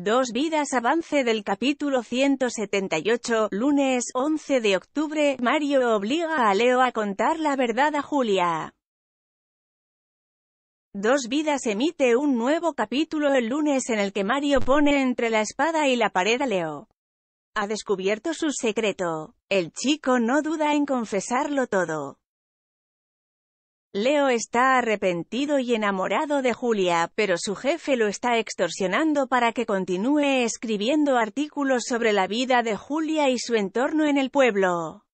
Dos vidas, avance del capítulo 178, lunes, 11 de octubre, Mario obliga a Leo a contar la verdad a Julia. Dos vidas emite un nuevo capítulo el lunes en el que Mario pone entre la espada y la pared a Leo. Ha descubierto su secreto. El chico no duda en confesarlo todo. Leo está arrepentido y enamorado de Julia, pero su jefe lo está extorsionando para que continúe escribiendo artículos sobre la vida de Julia y su entorno en el pueblo.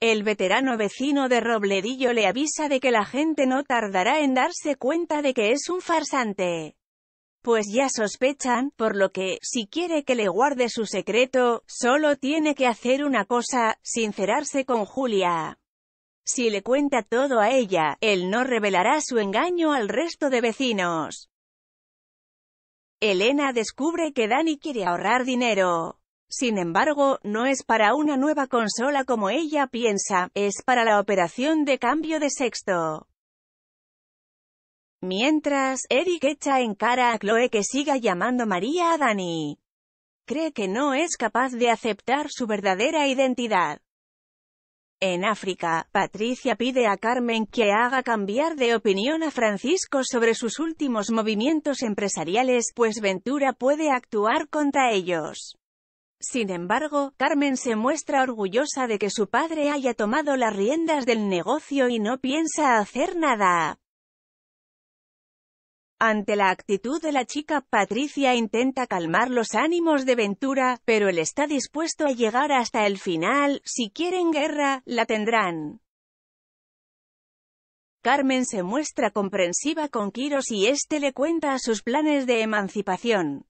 El veterano vecino de Robledillo le avisa de que la gente no tardará en darse cuenta de que es un farsante. Pues ya sospechan, por lo que, si quiere que le guarde su secreto, solo tiene que hacer una cosa: sincerarse con Julia. Si le cuenta todo a ella, él no revelará su engaño al resto de vecinos. Elena descubre que Dani quiere ahorrar dinero. Sin embargo, no es para una nueva consola como ella piensa, es para la operación de cambio de sexto. Mientras, Eric echa en cara a Chloe que siga llamando María a Dani. Cree que no es capaz de aceptar su verdadera identidad. En África, Patricia pide a Carmen que haga cambiar de opinión a Francisco sobre sus últimos movimientos empresariales, pues Ventura puede actuar contra ellos. Sin embargo, Carmen se muestra orgullosa de que su padre haya tomado las riendas del negocio y no piensa hacer nada. Ante la actitud de la chica, Patricia intenta calmar los ánimos de Ventura, pero él está dispuesto a llegar hasta el final. Si quieren guerra, la tendrán. Carmen se muestra comprensiva con Quiros y este le cuenta sus planes de emancipación.